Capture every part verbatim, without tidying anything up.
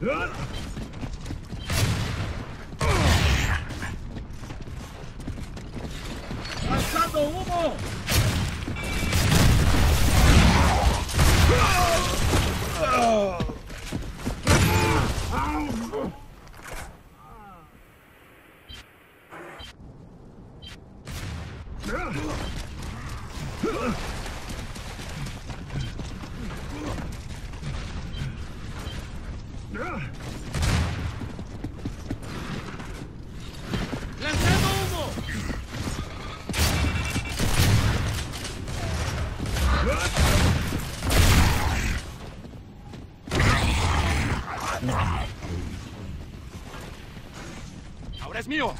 ¡Lanzando humo! ¡Ahora es mío!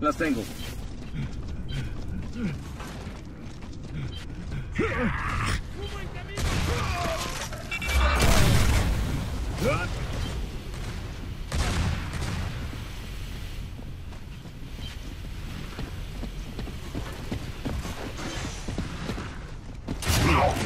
Las tengo. ¡Humo en camino! Up!